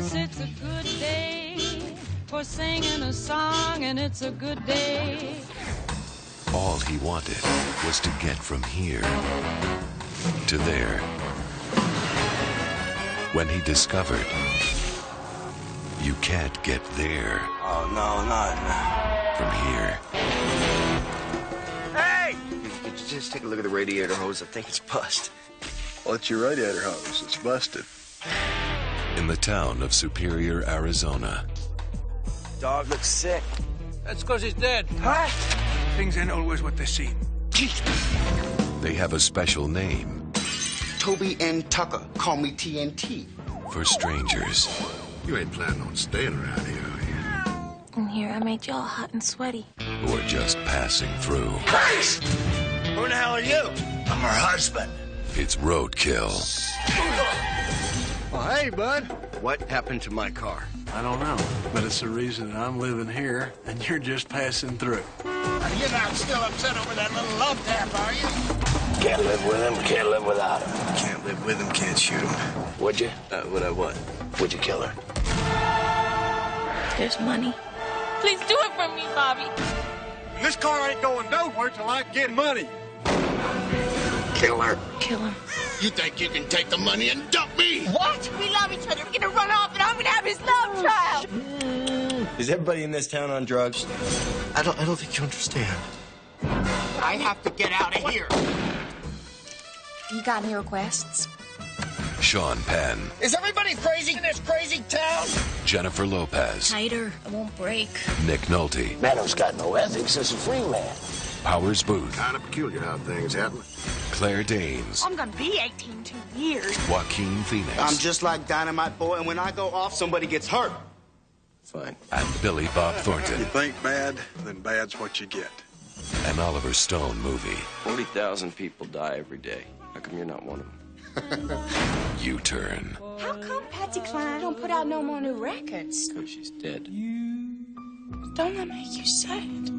Yes, it's a good day for singing a song, and it's a good day. All he wanted was to get from here to there when he discovered you can't get there. Oh, no, not from here. Hey! Did you just take a look at the radiator hose? I think it's bust. Well, it's your radiator hose. It's busted. In the town of Superior, Arizona. Dog looks sick. That's because he's dead. Huh? Things ain't always what they seem. They have a special name. Toby N. Tucker. Call me TNT. For strangers. You ain't planning on staying around here, are you? And here I made y'all hot and sweaty. Or just passing through. Christ! Who the hell are you? I'm her husband. It's roadkill. Oh, hey, bud. What happened to my car? I don't know, but it's the reason I'm living here, and you're just passing through. You're not still upset over that little love tap, are you? Can't live with him, can't live without him. Can't live with him, can't shoot him. Would you? Would I what? Would you kill her? There's money. Please do it for me, Bobby. This car ain't going nowhere till I get money. Kill her. Kill him. You think you can take the money and dump me? What? We love each other. We're gonna run off, and I'm gonna have his love child. Is everybody in this town on drugs? I don't think you understand. I have to get out of here. You got any requests? Sean Penn. Is everybody crazy in this crazy town? Jennifer Lopez. Tighter. I won't break. Nick Nolte. Manom's got no ethics as a free man. Powers Boothe. Kind of peculiar how things happen. Claire Danes. I'm gonna be 18 in 2 years. Joaquin Phoenix. I'm just like Dynamite Boy, and when I go off, somebody gets hurt. Fine. And Billy Bob Thornton. You think bad, then bad's what you get. An Oliver Stone movie. 40,000 people die every day. How come you're not one of them? U-turn. How come Patsy Klein don't put out no more new records? Because she's dead. Don't that make you sad?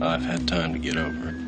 I've had time to get over it.